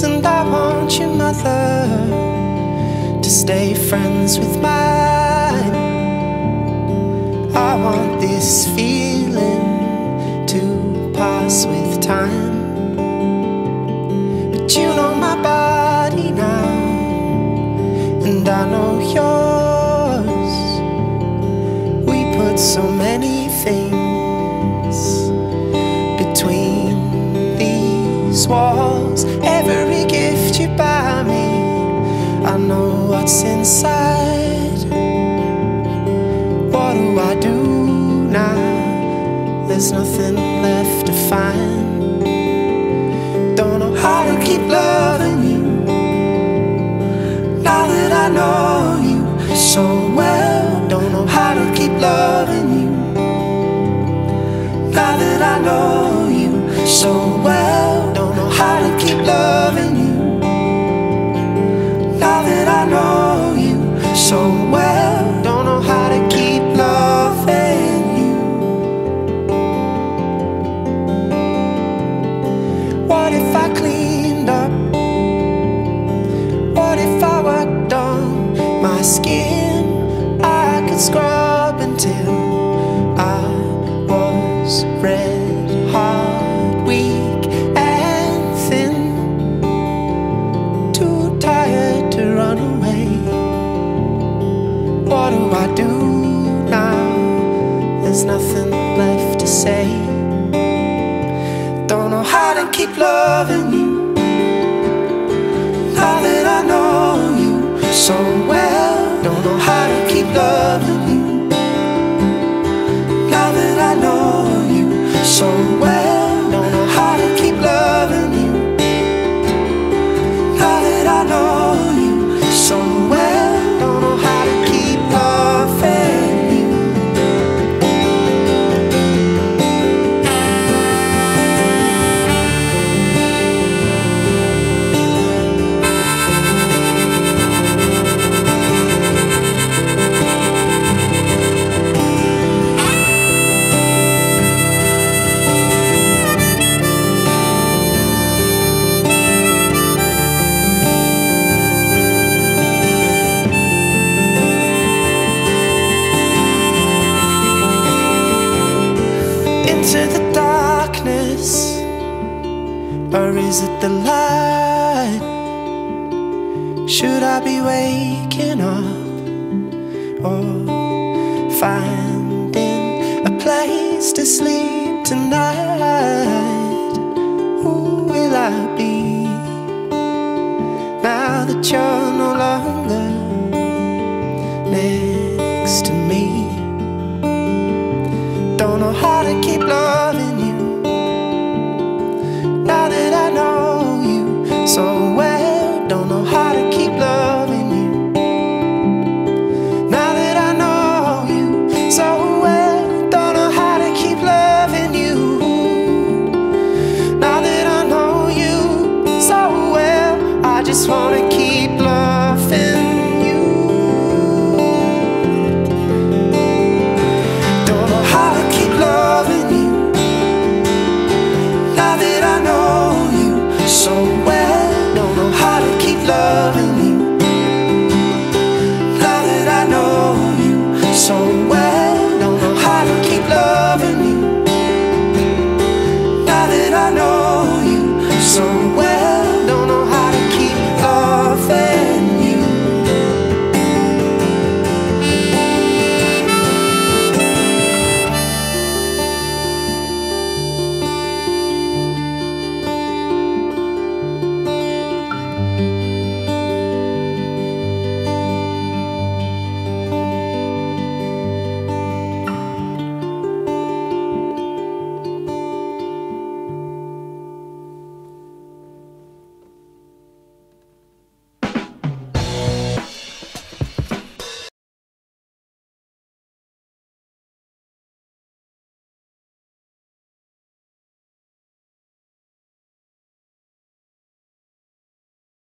kiss, and I want your mother to stay friends with mine. I want this feeling to pass with time, but you know my body now, and I know yours. We put so many things between these walls. Every gift you buy me, I know what's inside. What do I do now? There's nothing left to find. Don't know how to keep loving you now that I know you so well. Don't know how to keep loving you now that I know you so well. Don't know how to keep loving you now that I know you so well. Don't know how to keep loving you. What if I cleaned up? What if I worked on my skin? I could scrub until I was red hot, weak and thin, too tired to run away. What do I do now? There's nothing left to say. Don't know how to keep loving you now that I know you so well. Don't know how to keep loving you now that I know you so well. Don't know how to keep loving you now that I know you so well. Don't know how to keep loving into the darkness, or is it the light? Should I be waking up or finding a place to sleep tonight? Who will I be now that you're no longer next to me? Don't know how to keep loving you now that I know you so well. Don't know how to keep loving you now that I know you so well. Don't know how to keep loving you now that I know you so well. I just wanna